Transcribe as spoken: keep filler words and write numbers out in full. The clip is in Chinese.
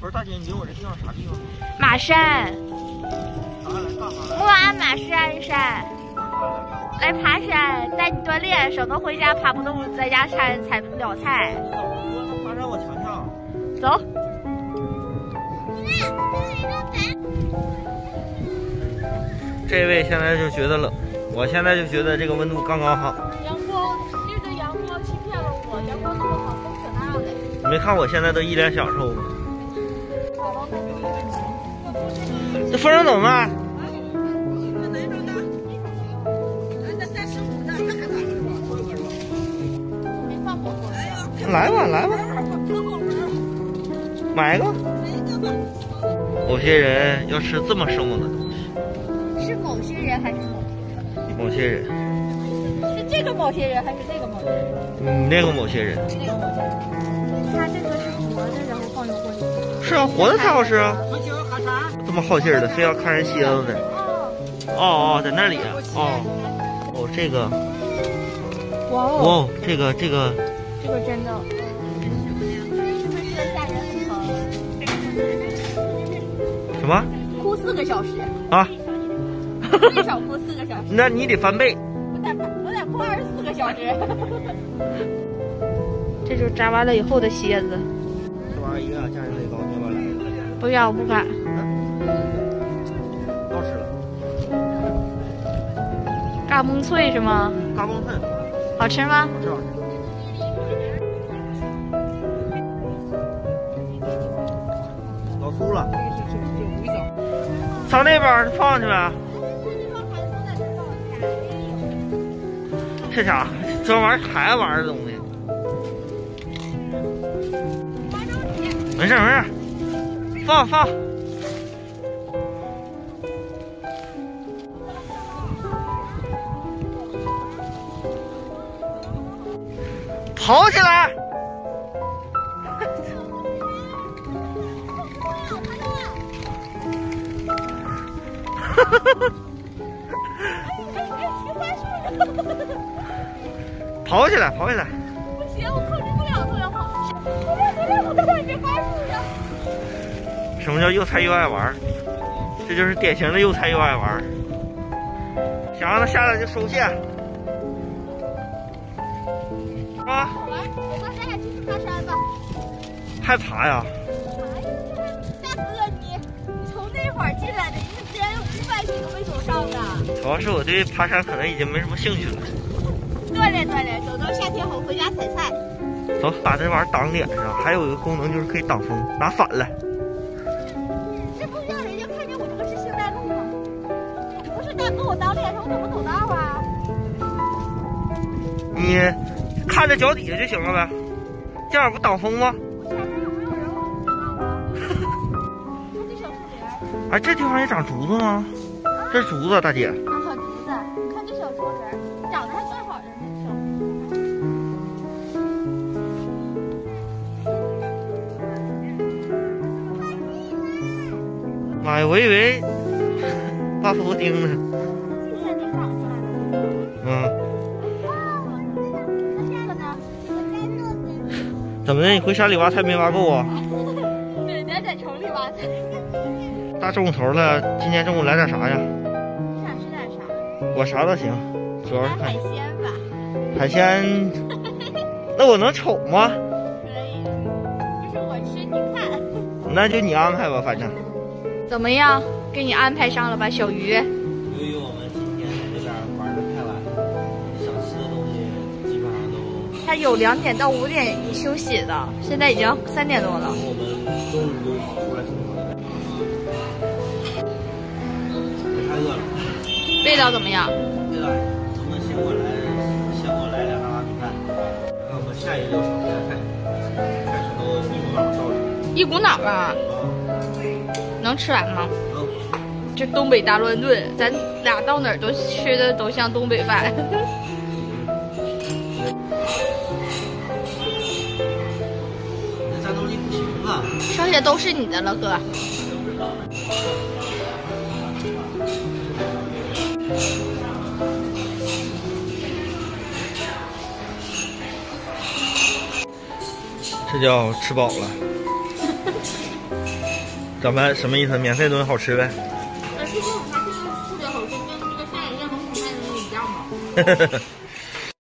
不是大姐，你觉得我这地方啥地方？马山。木鞍马是鞍山。来爬山，带你锻炼，省得回家爬不动，在家采采鸟菜。爬山我瞧瞧。走。这位现在就觉得冷，我现在就觉得这个温度刚刚好。阳光，这个阳光欺骗了我，阳光那么好，风可大了。你没看我现在都一脸享受吗？ 这风筝怎么办？来吧，来吧，买一个。某些人要吃这么生猛的东西，是某些人还是某些人？某些人。是这个某些人还是那个某些人？嗯，那个某些人。那个某些人。它这个是活的，然后放入锅里。是啊，活的才好吃啊。 这么好劲儿的，非要看人蝎子呢？哦哦，在那里啊！哦哦，这个，哇哦，这个这个，这个真的，是不是吓人很疼？什么？哭四个小时啊！最少哭四个小时。那你得翻倍。我得我得哭二十四个小时。这就是扎完了以后的蝎子。这玩意儿营养价值最高，你要不要？不要，我不敢。 好吃了，嘎嘣脆是吗？嘎嘣脆，好吃吗？好吃好吃。老酥了，上那边放去呗。这家伙，这玩意儿孩子玩的东西。没事没事，放放。 跑起来！哈哈哈！跑起来，跑起来！不行，我控制不了它了，跑！我这我这我在这爬树上。什么叫又菜又爱玩？这就是典型的又菜又爱玩。想让它下来就收线。 啊！我们咱俩去爬山吧。还爬呀？大哥，你你从那会儿进来的，你们竟然有五百米都没走上呢。主要是我对爬山可能已经没什么兴趣了。锻炼锻炼，等到夏天我回家采菜。走，把这玩意儿挡脸上，还有一个功能就是可以挡风，拿反了。这不让人家看见我这个是行大路吗？我不是大哥，我挡脸上我怎么走道啊？你。 看着脚底下就行了呗，这样不挡风吗？我前面有没有人？我不知道啊。看这小树林。哎，这地方也长竹子吗？这是竹子，大姐。啊，好竹子！你看这小树林，长得还算好着呢。妈呀，我以为大头钉呢。今天你长出来了。嗯。 怎么的？你回山里挖菜没挖够啊？人家在城里挖菜。大中午头了，今天中午来点啥呀？你想吃点啥？我啥都行，主要是海鲜吧。海鲜？那我能瞅吗？可以，就是我吃你看。那就你安排吧，反正。怎么样？给你安排上了吧，小鱼。由于我们今天在这边玩的太晚，想吃的东西。 他有两点到五点休息的，现在已经三点多了。我们中午就跑出来吃饭，太饿了。味道怎么样？味道，咱们先给我来，先给我来两大碗米饭。那我们下一道炒菜，开始都一股脑烧着。一股脑啊？能吃完吗？能。这东北大乱炖，咱俩到哪儿都吃的都像东北饭。剩下都是你的了，哥。这叫吃饱了。咱们什么意思？免费东西好吃呗。但是这种还是不得好吃，跟那个山野艳红口味的那一样吗？